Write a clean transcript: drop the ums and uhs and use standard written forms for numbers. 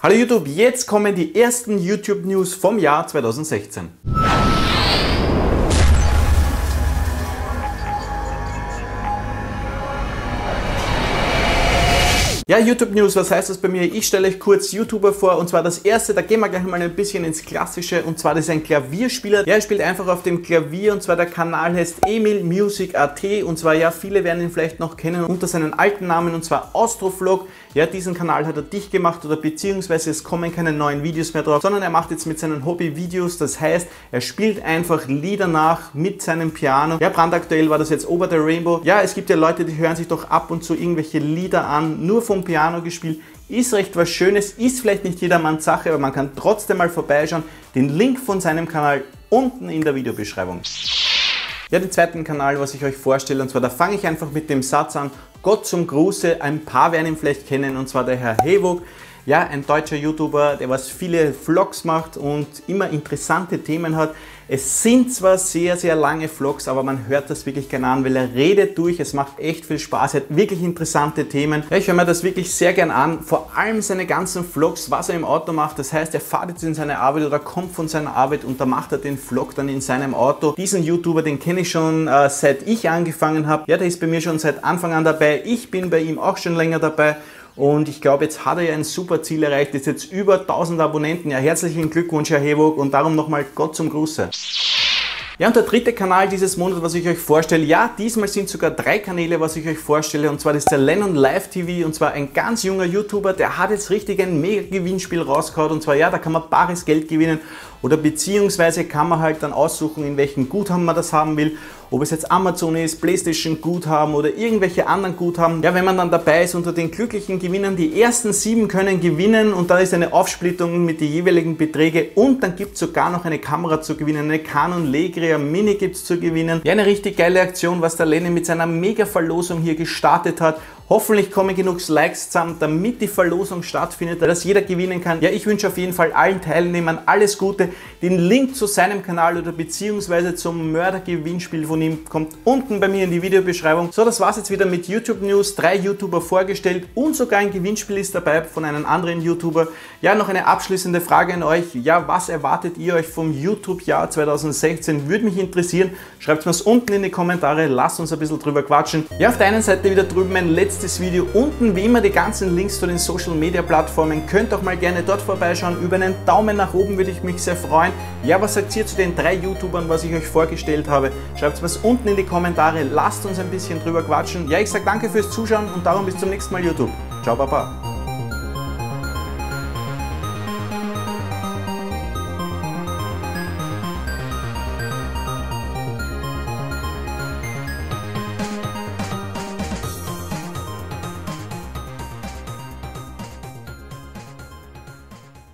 Hallo YouTube, jetzt kommen die ersten YouTube News vom Jahr 2016. Ja, YouTube News, was heißt das bei mir? Ich stelle euch kurz YouTuber vor, und zwar das erste, da gehen wir gleich mal ein bisschen ins Klassische, und zwar das ist ein Klavierspieler. Ja, er spielt einfach auf dem Klavier, und zwar der Kanal heißt Emil Music AT, und zwar, ja, viele werden ihn vielleicht noch kennen unter seinen alten Namen, und zwar Austro Vlog. Ja, diesen Kanal hat er dicht gemacht, oder beziehungsweise es kommen keine neuen Videos mehr drauf, sondern er macht jetzt mit seinen Hobby-Videos, das heißt, er spielt einfach Lieder nach mit seinem Piano. Ja, brandaktuell war das jetzt Over the Rainbow. Ja, es gibt ja Leute, die hören sich doch ab und zu irgendwelche Lieder an, nur vom Piano gespielt. Ist recht was Schönes, ist vielleicht nicht jedermanns Sache, aber man kann trotzdem mal vorbeischauen. Den Link von seinem Kanal unten in der Videobeschreibung. Ja, den zweiten Kanal, was ich euch vorstelle, und zwar, da fange ich einfach mit dem Satz an, Gott zum Gruße, ein paar werden ihn vielleicht kennen, und zwar der Herr Havoc. Ja, ein deutscher YouTuber, der was viele Vlogs macht und immer interessante Themen hat. Es sind zwar sehr, sehr lange Vlogs, aber man hört das wirklich gerne an, weil er redet durch, es macht echt viel Spaß, er hat wirklich interessante Themen. Ja, ich höre mir das wirklich sehr gern an, vor allem seine ganzen Vlogs, was er im Auto macht. Das heißt, er fährt jetzt in seine Arbeit oder kommt von seiner Arbeit und da macht er den Vlog dann in seinem Auto. Diesen YouTuber, den kenne ich schon, seit ich angefangen habe. Ja, der ist bei mir schon seit Anfang an dabei, ich bin bei ihm auch schon länger dabei. Und ich glaube, jetzt hat er ja ein super Ziel erreicht, ist jetzt über 1000 Abonnenten. Ja, herzlichen Glückwunsch, Herr Havoc, und darum nochmal Gott zum Gruße. Ja, und der dritte Kanal dieses Monats, was ich euch vorstelle, ja, diesmal sind sogar drei Kanäle, was ich euch vorstelle, und zwar das ist der Lennon Live TV, und zwar ein ganz junger YouTuber, der hat jetzt richtig ein Mega-Gewinnspiel rausgehauen, und zwar, ja, da kann man bares Geld gewinnen, oder beziehungsweise kann man halt dann aussuchen, in welchem Guthaben man das haben will, ob es jetzt Amazon ist, PlayStation Guthaben oder irgendwelche anderen Guthaben. Ja, wenn man dann dabei ist unter den glücklichen Gewinnern, die ersten 7 können gewinnen, und da ist eine Aufsplittung mit den jeweiligen Beträgen, und dann gibt es sogar noch eine Kamera zu gewinnen, eine Canon Legria Mini gibt es zu gewinnen. Ja, eine richtig geile Aktion, was der Lenny mit seiner Mega-Verlosung hier gestartet hat. Hoffentlich kommen genug Likes zusammen, damit die Verlosung stattfindet, dass jeder gewinnen kann. Ja, ich wünsche auf jeden Fall allen Teilnehmern alles Gute. Den Link zu seinem Kanal oder beziehungsweise zum Mördergewinnspiel von ihm kommt unten bei mir in die Videobeschreibung. So, das war's jetzt wieder mit YouTube News. 3 YouTuber vorgestellt und sogar ein Gewinnspiel ist dabei von einem anderen YouTuber. Ja, noch eine abschließende Frage an euch. Ja, was erwartet ihr euch vom YouTube-Jahr 2016? Würde mich interessieren. Schreibt mir's unten in die Kommentare. Lasst uns ein bisschen drüber quatschen. Ja, auf der einen Seite wieder drüben mein letztes Video, unten wie immer die ganzen Links zu den Social Media Plattformen, könnt auch mal gerne dort vorbeischauen, über einen Daumen nach oben würde ich mich sehr freuen. Ja, was sagt ihr zu den 3 YouTubern, was ich euch vorgestellt habe? Schreibt es was unten in die Kommentare, lasst uns ein bisschen drüber quatschen. Ja, ich sage danke fürs Zuschauen und darum bis zum nächsten Mal YouTube. Ciao, Baba.